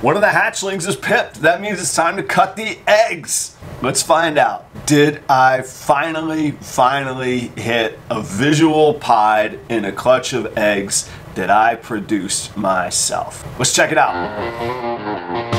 One of the hatchlings is pipped. That means it's time to cut the eggs. Let's find out. Did I finally hit a visual pied in a clutch of eggs that I produced myself? Let's check it out.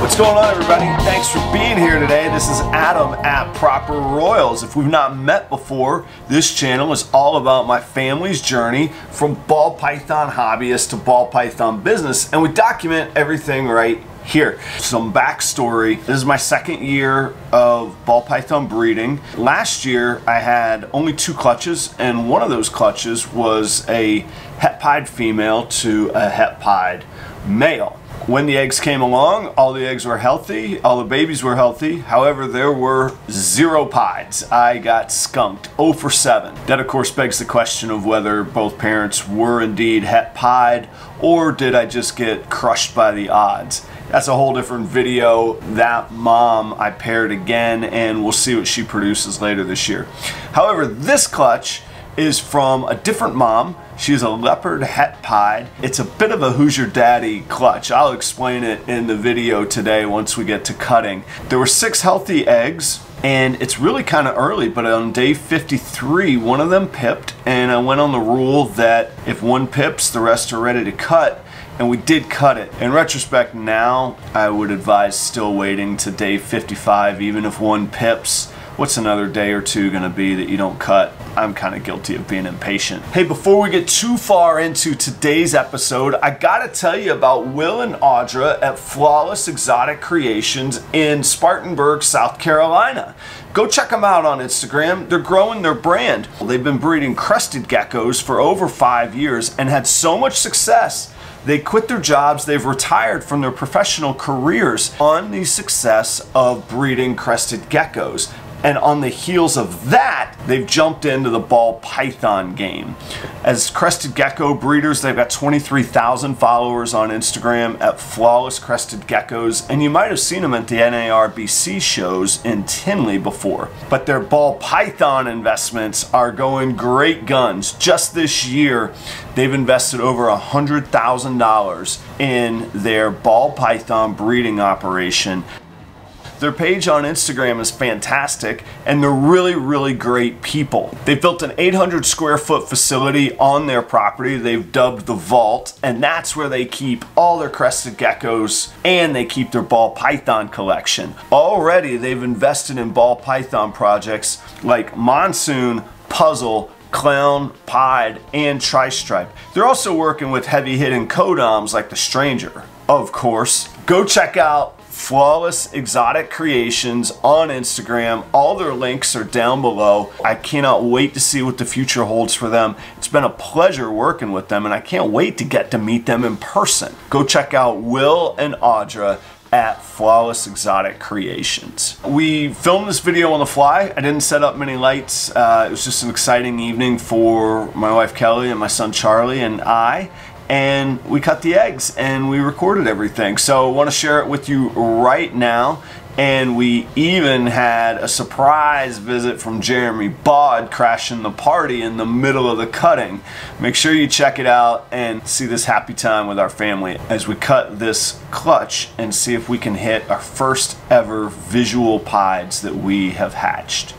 What's going on, everybody? Thanks for being here today. This is Adam at Proper Royals. If we've not met before, this channel is all about my family's journey from ball python hobbyist to ball python business, and we document everything right here. Some backstory. This is my second year of ball python breeding. Last year I had only 2 clutches, and one of those clutches was a het pied female to a het pied male. When the eggs came along, all the eggs were healthy, all the babies were healthy. However, there were 0 pieds. I got skunked, 0 for 7. That of course begs the question of whether both parents were indeed het pied, or did I just get crushed by the odds? That's a whole different video. That mom I paired again, and we'll see what she produces later this year. However, this clutch is from a different mom. She's a leopard het pied. It's a bit of a who's your daddy clutch. I'll explain it in the video today once we get to cutting. There were 6 healthy eggs, and it's really kind of early, but on day 53, one of them pipped, and I went on the rule that if one pips, the rest are ready to cut, and we did cut it. In retrospect now, I would advise still waiting to day 55, even if one pips. What's another day or 2 gonna be that you don't cut? I'm kind of guilty of being impatient. Hey, before we get too far into today's episode, I gotta tell you about Will and Audra at Flawless Exotic Creations in Spartanburg, South Carolina. Go check them out on Instagram. They're growing their brand. They've been breeding crested geckos for over 5 years and had so much success. They quit their jobs, they've retired from their professional careers on the success of breeding crested geckos. And on the heels of that, they've jumped into the ball python game. As crested gecko breeders, they've got 23,000 followers on Instagram at Flawless Crested Geckos, and you might have seen them at the NARBC shows in Tinley before. But their ball python investments are going great guns. Just this year, they've invested over $100,000 in their ball python breeding operation. Their page on Instagram is fantastic, and they're really great people. They've built an 800 square foot facility on their property. They've dubbed the vault, and that's where they keep all their crested geckos, and they keep their ball python collection. Already they've invested in ball python projects like monsoon, puzzle, clown, pied, and tri-stripe. They're also working with heavy hitting codoms like the stranger. Of course, go check out Flawless Exotic Creations on Instagram. All their links are down below. I cannot wait to see what the future holds for them. It's been a pleasure working with them, and I can't wait to get to meet them in person. Go check out Will and Audra at Flawless Exotic Creations. We filmed this video on the fly. I didn't set up many lights. It was just an exciting evening for my wife Kelly and my son Charlie and I. And we cut the eggs and we recorded everything. So I want to share it with you right now. And we even had a surprise visit from Jeremy Baud crashing the party in the middle of the cutting. Make sure you check it out and see this happy time with our family as we cut this clutch and see if we can hit our first ever visual pieds that we have hatched.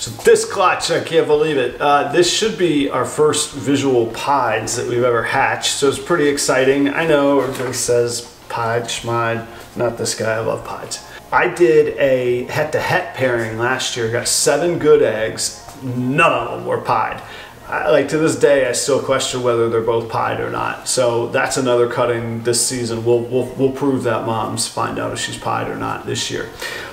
So this clutch, I can't believe it. This should be our first visual pieds that we've ever hatched, so it's pretty exciting. I know everybody says pied, schmide, not this guy, I love pieds. I did a het-to-het pairing last year, got 7 good eggs, none of them were pied. Like, to this day, I still question whether they're both pied or not. So that's another cutting this season. We'll prove that mom's, find out if she's pied or not this year.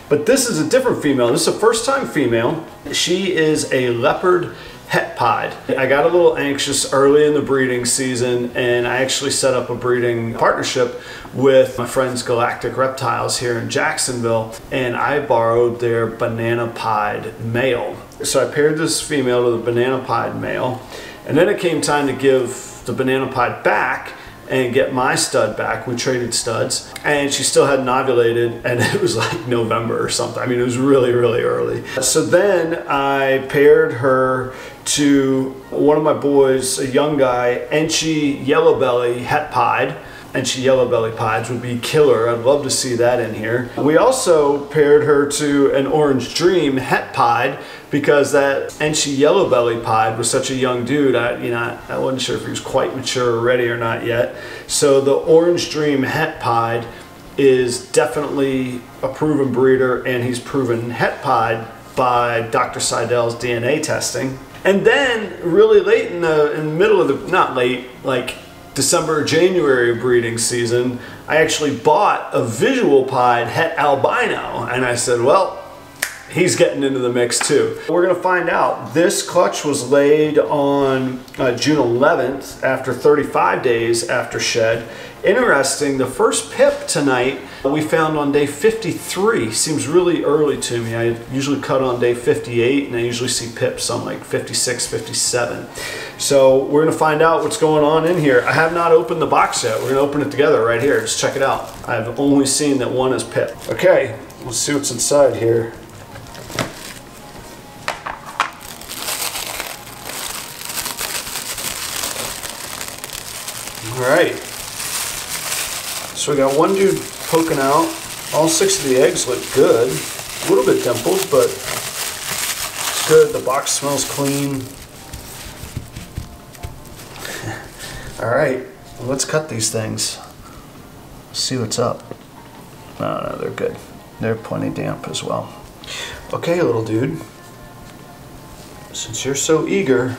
But this is a different female. This is a first-time female. She is a leopard het pied. I got a little anxious early in the breeding season, and I actually set up a breeding partnership with my friends Galactic Reptiles here in Jacksonville, and I borrowed their banana pied male. So I paired this female to the banana pied male, and then it came time to give the banana pied back, and get my stud back. We traded studs, and she still hadn't ovulated, and it was like November or something. I mean, it was really, really early. So then I paired her to one of my boys, a young guy, and she yellow belly het pied. And she yellow belly pieds would be killer. I'd love to see that in here. We also paired her to an orange dream het pied because that and she yellow belly pied was such a young dude. I wasn't sure if he was quite mature already or not yet. So the orange dream het pied is definitely a proven breeder, and he's proven het pied by Dr. Seidel's DNA testing. And then really late in the middle of the, not late, like December, January breeding season, I actually bought a visual pied het albino, and I said, well, he's getting into the mix too. We're gonna find out. This clutch was laid on June 11th after 35 days after shed. Interesting, the first pip tonight we found on day 53. Seems really early to me. I usually cut on day 58, and I usually see pips on like 56, 57. So we're gonna find out what's going on in here. I have not opened the box yet. We're gonna open it together right here. Just check it out. I've only seen that one is pipped. Okay, let's see what's inside here. All right. So we got one dude poking out. All six of the eggs look good. A little bit dimpled, but it's good. The box smells clean. All right, well, let's cut these things. See what's up. No, they're good. They're plenty damp as well. Okay, little dude. Since you're so eager,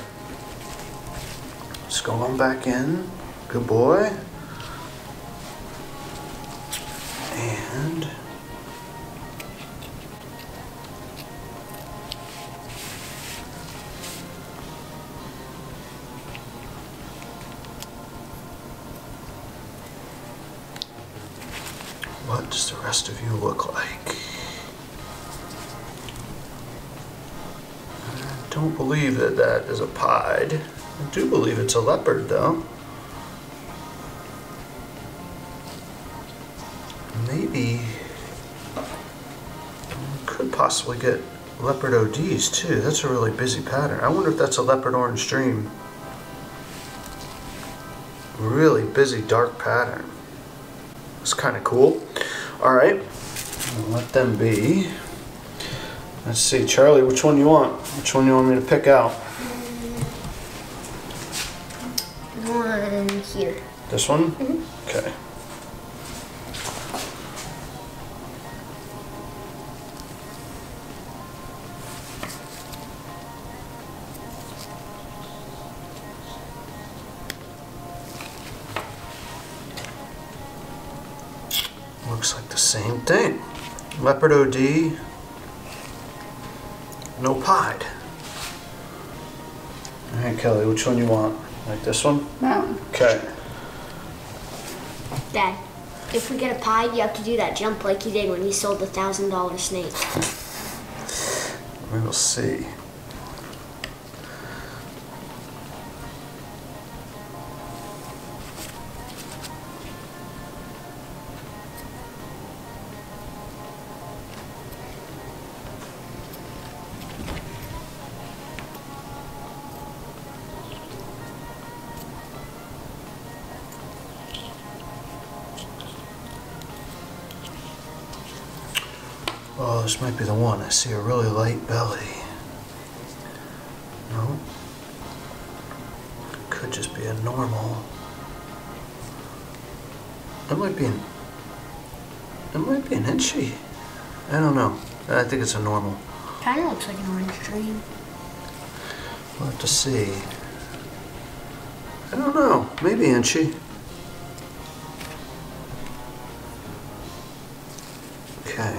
let's go on back in. Good boy. And what does the rest of you look like? I don't believe that that is a pied. I do believe it's a leopard though. Maybe could possibly get leopard ODs too. That's a really busy pattern. I wonder if that's a leopard orange dream. Really busy dark pattern. It's kind of cool. All right, I'll let them be. Let's see, Charlie, which one you want? Which one you want me to pick out? One here. This one? Mm-hmm. Okay. Looks like the same thing. Leopard OD, no pied. All right, Kelly, which one you want? Like this one? That one. Okay. Dad, if we get a pied, you have to do that jump like he did when he sold the $1,000 snake. We will see. Oh, this might be the one. I see a really light belly. No. Could just be a normal. It might be an inchie. I don't know. I think it's a normal. Kind of looks like an orange dream. We'll have to see. I don't know. Maybe inchie. Okay.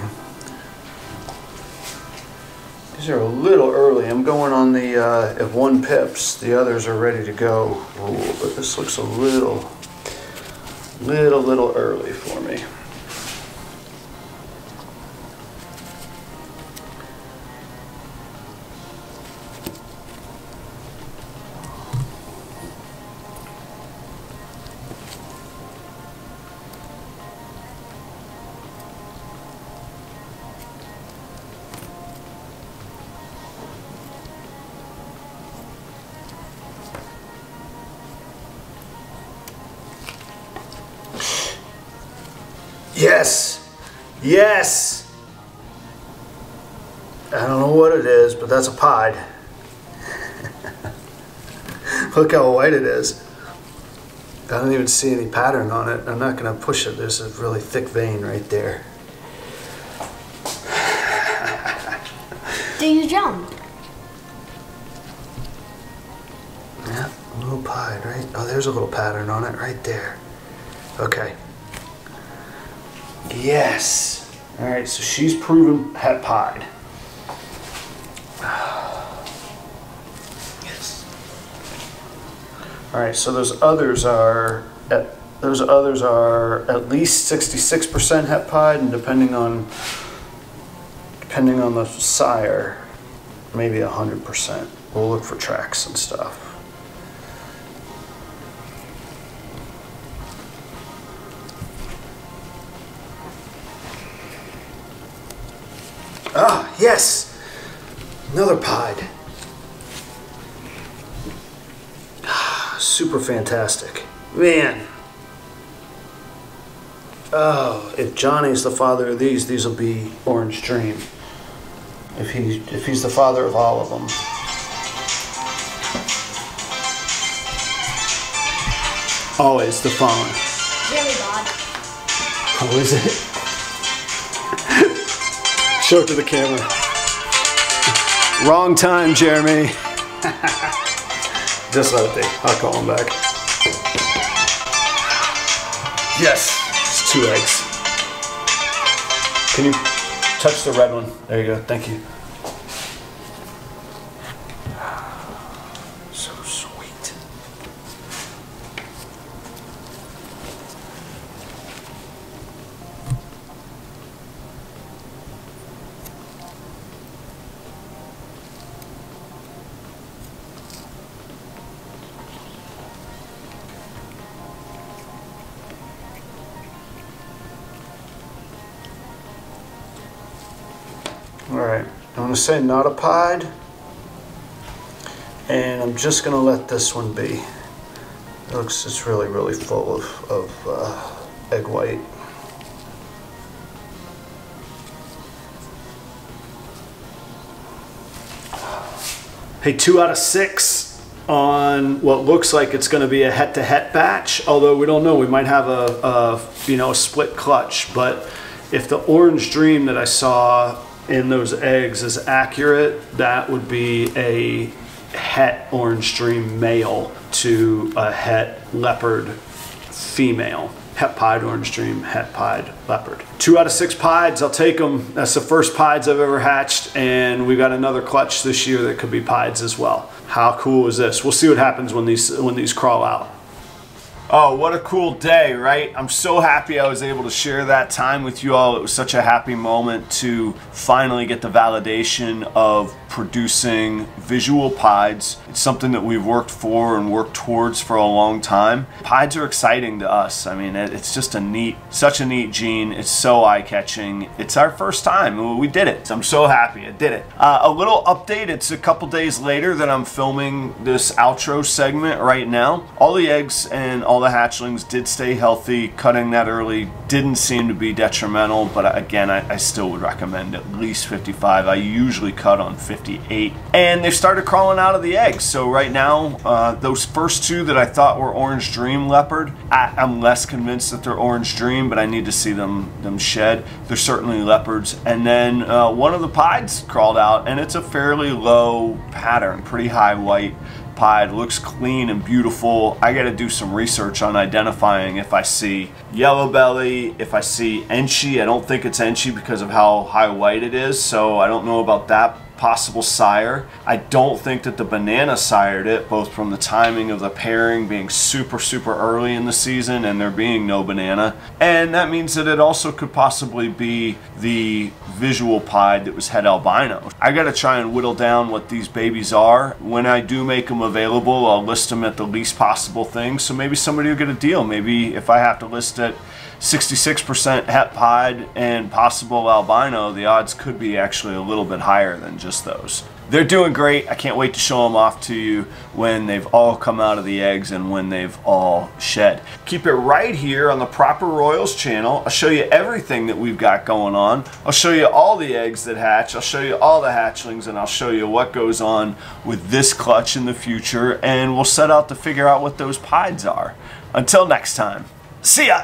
These are a little early. I'm going on the, if one pips, the others are ready to go rule, but this looks a little early for me. Yes! Yes! I don't know what it is, but that's a pied. Look how white it is. I don't even see any pattern on it. I'm not going to push it. There's a really thick vein right there. Do you jump? Yeah, a little pied, right? Oh, there's a little pattern on it right there. Okay. Yes. All right, so she's proven pet pied. All right, so those others are at least 66% het pied, and depending on the sire, maybe 100%. We'll look for tracks and stuff. Ah, yes, another pied. Super fantastic. Man. Oh, if Johnny's the father of these will be Orange Dream. If he's the father of all of them. Always the fawn. Really odd. Oh, is it? Show it to the camera. Wrong time, Jeremy. Just let it be. I'll call him back. Yes! It's 2 eggs. Can you touch the red one? There you go. Thank you. So sweet. Say not a pied, and I'm just gonna let this one be. It looks, it's really full of egg white. Hey, 2 out of 6 on what looks like it's gonna be a het-to-het batch, although we don't know, we might have a split clutch. But if the Orange Dream that I saw in those eggs is accurate, that would be a het Orange Dream male to a het leopard female. Het pied Orange Dream, het pied leopard. 2 out of 6 pieds, I'll take them. That's the first pieds I've ever hatched, and we've got another clutch this year that could be pieds as well. How cool is this? We'll see what happens when these crawl out. Oh, what a cool day, right? I'm so happy I was able to share that time with you all. It was such a happy moment to finally get the validation of producing visual pieds. It's something that we've worked for and worked towards for a long time. Pieds are exciting to us. I mean, it's just such a neat gene. It's so eye-catching. It's our first time. We did it. I'm so happy I did it. A little update. It's a couple days later that I'm filming this outro segment right now. All the eggs and all the hatchlings did stay healthy. Cutting that early didn't seem to be detrimental, but again, I still would recommend at least 55. I usually cut on 58, and they've started crawling out of the eggs. So right now, those first 2 that I thought were Orange Dream leopard, I'm less convinced that they're Orange Dream, but I need to see them shed. They're certainly leopards. And then one of the pieds crawled out, and it's a fairly low pattern, pretty high white pied. Looks clean and beautiful. I got to do some research on identifying if I see yellow belly, if I see Enchi. I don't think it's Enchi because of how high white it is, so I don't know about that possible sire. I don't think that the banana sired it, both from the timing of the pairing being super early in the season and there being no banana, and that means that it also could possibly be the visual pied that was het albino. I gotta try and whittle down what these babies are. When I do make them available, I'll list them at the least possible thing, so maybe somebody will get a deal. Maybe if I have to list it 66% het pied and possible albino, the odds could be actually a little bit higher than just just those. They're doing great. I can't wait to show them off to you when they've all come out of the eggs and when they've all shed. Keep it right here on the Proper Royals channel. I'll show you everything that we've got going on. I'll show you all the eggs that hatch. I'll show you all the hatchlings, and I'll show you what goes on with this clutch in the future, and we'll set out to figure out what those pieds are. Until next time, see ya!